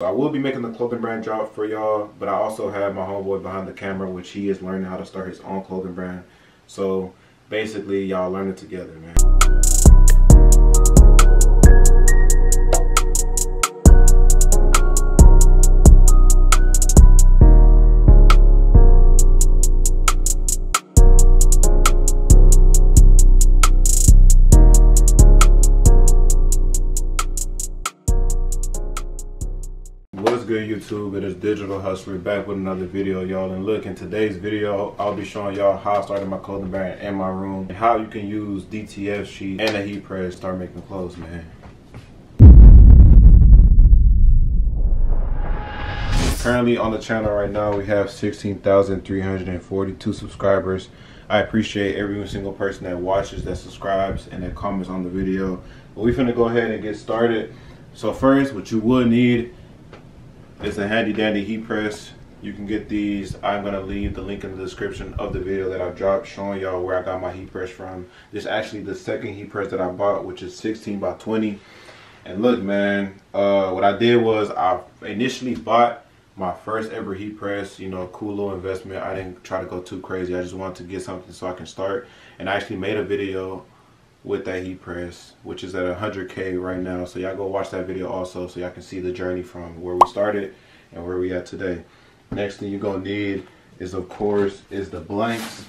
I will be making the clothing brand drop for y'all, but I also have my homeboy behind the camera, which he is learning how to start his own clothing brand. So basically, y'all learn it together, man. YouTube, it is Digital Hustler back with another video, y'all. And look, in today's video, I'll be showing y'all how I started my clothing brand in my room and how you can use DTF sheet and a heat press to start making clothes, man. Currently on the channel right now, we have 16,342 subscribers. I appreciate every single person that watches, that subscribes, and that comments on the video. But we finna go ahead and get started. So first, what you would need, it's a handy dandy heat press. You can get these. I'm gonna leave the link in the description of the video that I dropped showing y'all where I got my heat press from. This is actually the second heat press that I bought, which is 16 by 20. And look, man, what I did was I initially bought my first ever heat press, you know, cool little investment. I didn't try to go too crazy. I just wanted to get something so I can start. And I actually made a video with that heat press, which is at 100K right now, so y'all go watch that video also, so y'all can see the journey from where we started and where we at today. Next thing you're gonna need is, of course, is the blanks.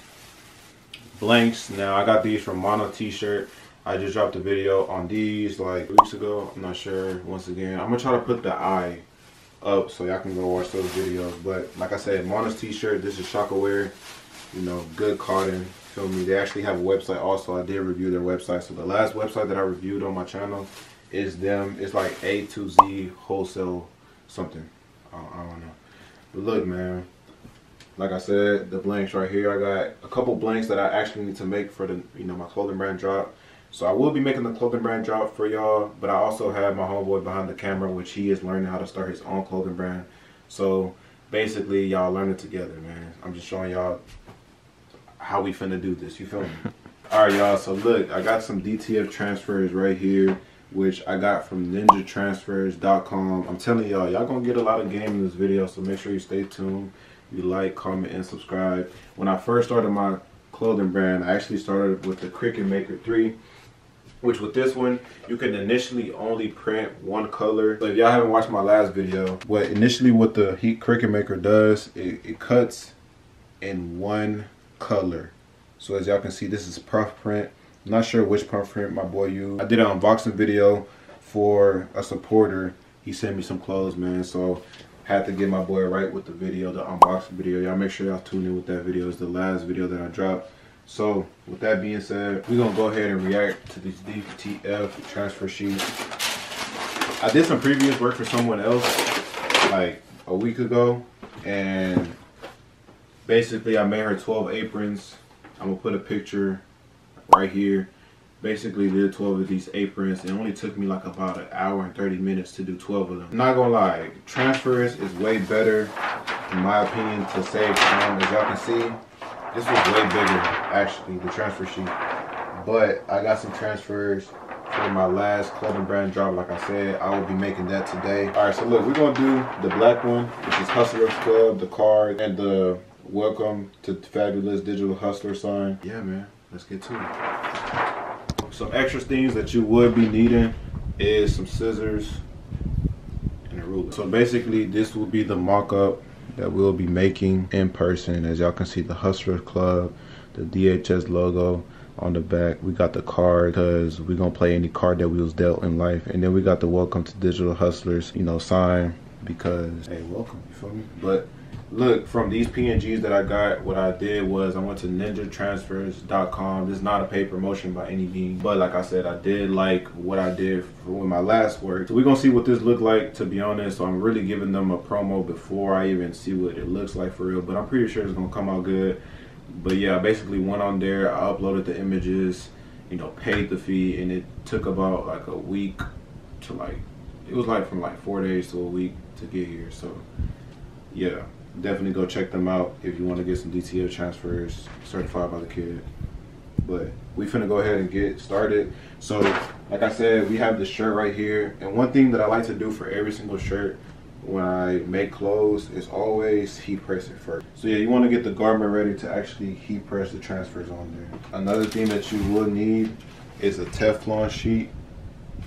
Now I got these from Mono T-shirt. I just dropped a video on these like weeks ago, I'm not sure. Once again, I'm gonna try to put the eye up so y'all can go watch those videos. But like I said, Mono T-shirt, this is Shockaware, you know, good cotton. Feel me? They actually have a website also. I did review their website. So the last website that I reviewed on my channel is them. It's like A to Z wholesale something. I don't know. But look, man, like I said, the blanks right here. I got a couple blanks that I actually need to make for the, you know, my clothing brand drop. So I will be making the clothing brand drop for y'all. But I also have my homeboy behind the camera, which he is learning how to start his own clothing brand. So basically, y'all learn it together, man. I'm just showing y'all how we finna do this, you feel me? All right, y'all, so look, I got some DTF transfers right here, which I got from ninja transfers.com. I'm telling y'all, y'all gonna get a lot of game in this video, so make sure you stay tuned. You like, comment, and subscribe. When I first started my clothing brand, I actually started with the Cricut Maker 3, which with this one, you can initially only print one color. So if y'all haven't watched my last video, what the Cricut Maker does, it cuts in one color. So as y'all can see, this is puff print. I'm not sure which puff print my boy used. I did an unboxing video for a supporter. He sent me some clothes, man, so had to get my boy right with the video, the unboxing video. Y'all make sure y'all tune in with that video. It's the last video that I dropped. So with that being said, we're gonna go ahead and react to these DTF transfer sheets. I did some previous work for someone else like a week ago, and basically, I made her 12 aprons. I'm gonna put a picture right here. Basically, did 12 of these aprons. It only took me like about an hour and 30 minutes to do 12 of them. I'm not gonna lie, transfers is way better, in my opinion, to save time. As y'all can see, this was way bigger, actually, the transfer sheet. But I got some transfers for my last clothing brand drop. Like I said, I will be making that today. All right, so look, we're gonna do the black one, which is Hustlers Club, the card, and the welcome to Fabulous Digital Hustler sign. Yeah, man, let's get to it. Some extra things that you would be needing is some scissors and a ruler. So basically, this will be the mock-up that we'll be making in person. As y'all can see, the Hustler Club, the DHS logo on the back. We got the card, because we're gonna play any card that we was dealt in life. And then we got the Welcome to Digital Hustlers, you know, sign, because hey, welcome, you feel me? But look, from these PNGs that I got, what I did was I went to ninjatransfers.com. This is not a paid promotion by any means, but like I said, I did like what I did with my last work. So we're gonna see what this looked like, to be honest. So I'm really giving them a promo before I even see what it looks like for real, but I'm pretty sure it's gonna come out good. But yeah, I basically went on there, I uploaded the images, you know, paid the fee, and it took about like a week to like, it was like from like 4 days to a week to get here. So yeah, definitely go check them out if you want to get some DTF transfers certified by the kid. But we finna go ahead and get started. So like I said, we have the shirt right here, and one thing that I like to do for every single shirt when I make clothes, it's always heat press it first. So yeah, you want to get the garment ready to actually heat press the transfers on there. Another thing that you will need is a Teflon sheet.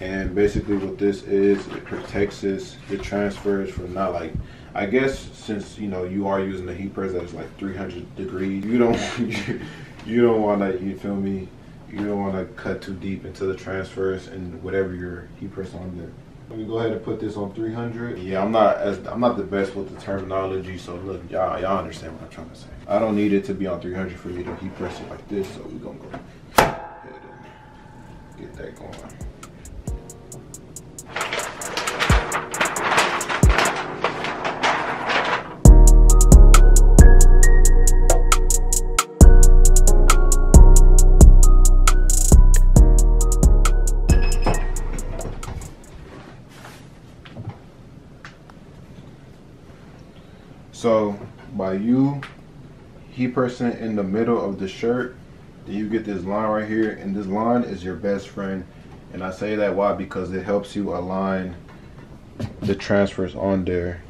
And basically what this is, it protects the transfers from not like, I guess since you know you are using the heat press that's like 300 degrees, you don't want to, you feel me? You don't want to cut too deep into the transfers and whatever your heat press on there. Let me go ahead and put this on 300. Yeah, I'm not the best with the terminology, so look, y'all understand what I'm trying to say. I don't need it to be on 300 for me to heat press it like this, so we're gonna go ahead and get that going. So by you heat pressing in the middle of the shirt, then you get this line right here, and this line is your best friend. And I say that why? Because it helps you align the transfers on there,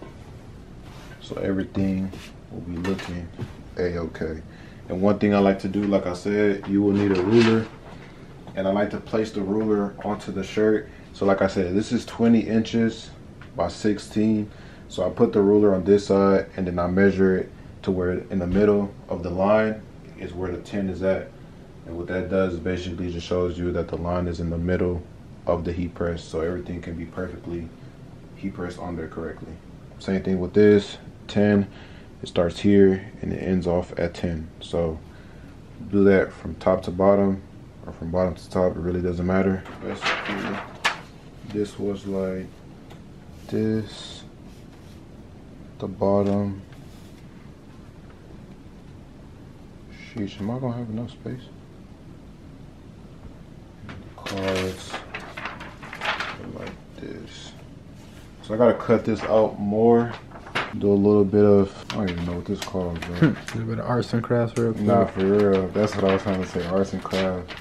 so everything will be looking a-okay. And one thing I like to do, like I said, you will need a ruler, and I like to place the ruler onto the shirt. So like I said, this is 20 inches by 16. So I put the ruler on this side, and then I measure it to where in the middle of the line is where the 10 is at. And what that does is basically just shows you that the line is in the middle of the heat press, so everything can be perfectly heat pressed on there correctly. Same thing with this 10, it starts here and it ends off at 10. So do that from top to bottom or from bottom to top, it really doesn't matter. Basically, this was like this. The bottom. Sheesh, am I gonna have enough space? Cards like this. So I gotta cut this out more. Do a little bit of, I don't even know what this is called, bro. A little bit of arts and crafts real quick. Nah, for real. That's what I was trying to say, arts and crafts.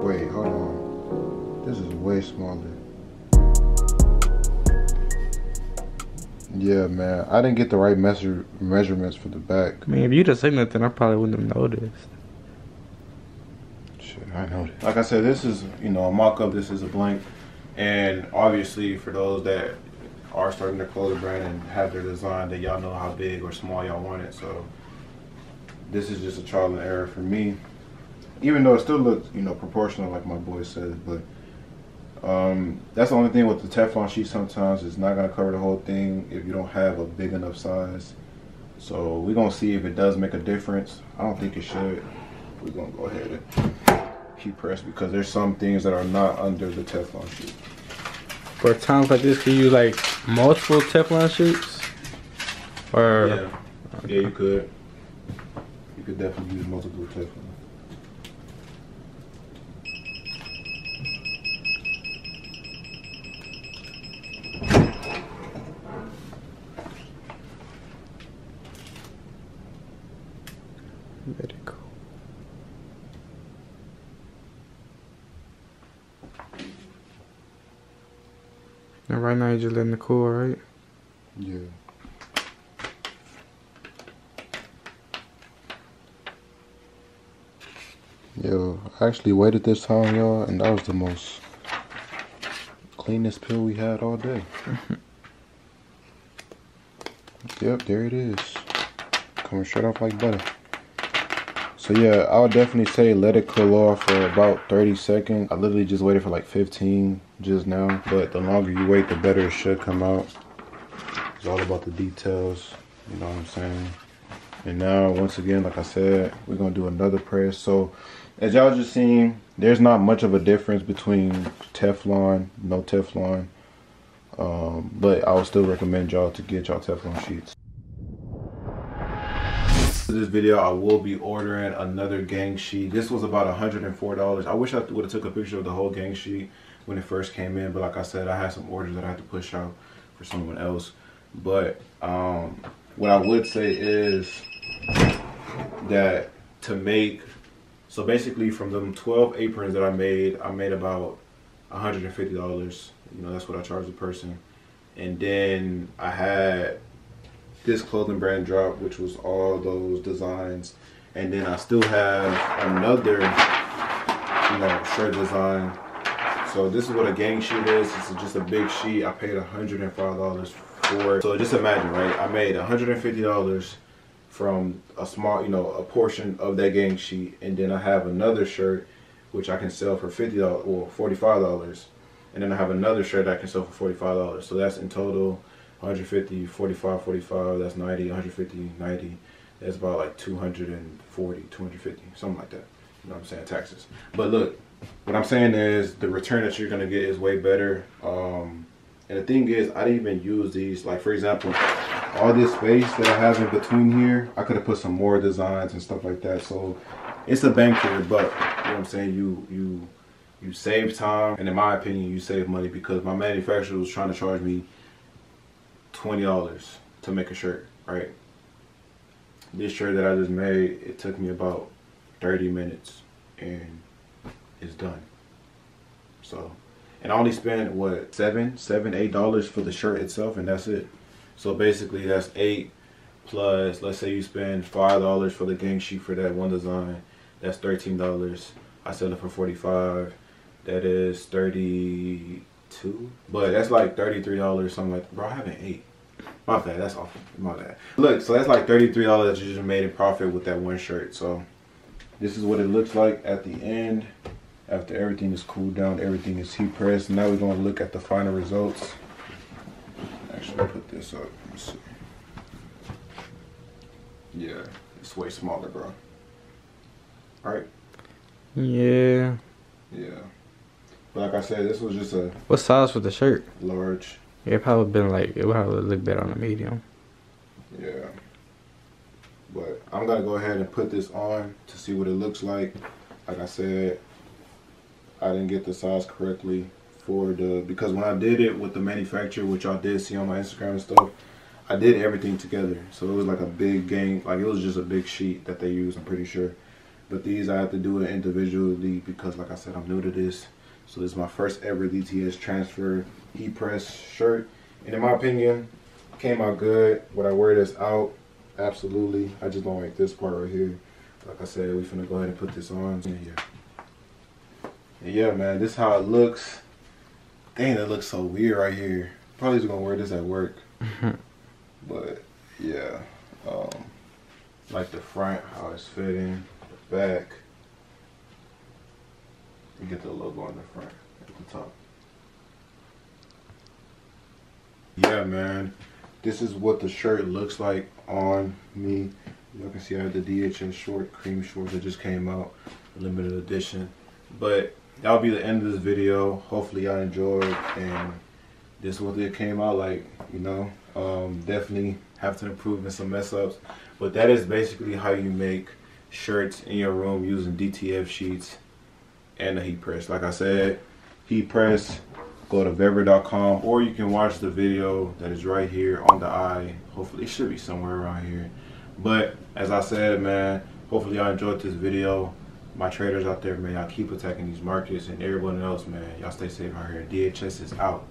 Wait, hold on. This is way smaller. Yeah, man. I didn't get the right measurements for the back. I mean, if you'd have said nothing, I probably wouldn't have noticed. Shit, I noticed. Like I said, this is, you know, a mock-up. This is a blank. And obviously, for those that are starting their clothing brand and have their design, that y'all know how big or small y'all want it. So this is just a trial and error for me. Even though it still looks, you know, proportional like my boy says, but that's the only thing with the Teflon sheet. Sometimes it's not gonna cover the whole thing if you don't have a big enough size. So we're gonna see if it does make a difference. I don't think it should. We're gonna go ahead and heat press because there's some things that are not under the Teflon sheet. For times like this, can you use like multiple Teflon sheets? Or yeah, okay. Yeah, you could. You could definitely use multiple Teflon. Very cool. And right now you're just letting it cool, right? Yeah. Yo, I actually waited this time, y'all, and that was the most cleanest pill we had all day. Yep, there it is. Coming straight off like butter. So yeah, I would definitely say let it cool off for about 30 seconds. I literally just waited for like 15 just now, but the longer you wait, the better it should come out. It's all about the details, you know what I'm saying? And now, once again, like I said, we're gonna do another press. So as y'all just seen, there's not much of a difference between Teflon, no Teflon, but I would still recommend y'all to get y'all Teflon sheets. This video I will be ordering another gang sheet. This was about $104. I wish I would have took a picture of the whole gang sheet when it first came in, but like I said, I had some orders that I had to push out for someone else. But what I would say is that to make. So basically from them 12 aprons that I made about $150. You know, that's what I charged a person. And then I had this clothing brand drop, which was all those designs. And then I still have another, you know, shirt design. So this is what a gang sheet is. It's just a big sheet. I paid $105 for it. So just imagine, right? I made $150 from a small, you know, a portion of that gang sheet. And then I have another shirt, which I can sell for $50 or $45. And then I have another shirt that I can sell for $45. So that's in total 150, 45, 45. That's 90, 150, 90. That's about like 240, 250, something like that. You know what I'm saying? Taxes. But look, what I'm saying is the return that you're gonna get is way better. And the thing is, I didn't even use these. Like, for example, all this space that I have in between here, I could have put some more designs and stuff like that. So it's a bang for your buck. You know what I'm saying? You save time, and in my opinion, you save money, because my manufacturer was trying to charge me $20 to make a shirt, right? This shirt that I just made, it took me about 30 minutes, and it's done. So, and I only spent, what, $8 for the shirt itself, and that's it. So basically, that's $8 plus, let's say you spend $5 for the gang sheet for that one design, that's $13. I sell it for $45, that is $32, but that's like $33, something like that. Bro, I haven't ate. My bad, that's awful, my bad. Look, so that's like $33 that you just made in profit with that one shirt. So this is what it looks like at the end, after everything is cooled down, everything is heat pressed. Now we're gonna look at the final results. Actually, put this up, let me see. Yeah, it's way smaller, bro. All right. Yeah. Yeah. But like I said, this was just a... What size was the shirt? Large. It probably been like, it would probably look better on a medium. Yeah. But I'm going to go ahead and put this on to see what it looks like. Like I said, I didn't get the size correctly for the... Because when I did it with the manufacturer, which y'all did see on my Instagram and stuff, I did everything together. So it was like a big game. Like, it was just a big sheet that they used, I'm pretty sure. But these I have to do it individually because, like I said, I'm new to this. So this is my first ever DTS transfer heat press shirt. And in my opinion, came out good. Would I wear this out? Absolutely. I just don't like this part right here. Like I said, we finna go ahead and put this on. Yeah, man, this is how it looks. Dang, that looks so weird right here. Probably just gonna wear this at work. But yeah, like the front, how it's fitting. Back, you get the logo on the front at the top. Yeah, man, this is what the shirt looks like on me. You can see I have the DHM short, cream shorts that just came out, limited edition. But that'll be the end of this video. Hopefully y'all enjoyed, and this is what it came out like, you know. Definitely have to improve in some mess ups, but that is basically how you make shirts in your room using DTF sheets and the heat press. Like I said, heat press, go to vever.com, or you can watch the video that is right here on the eye. Hopefully it should be somewhere around here. But as I said, man, hopefully y'all enjoyed this video. My traders out there, man, y'all keep attacking these markets, and everyone else, man, y'all stay safe out here. DHS is out.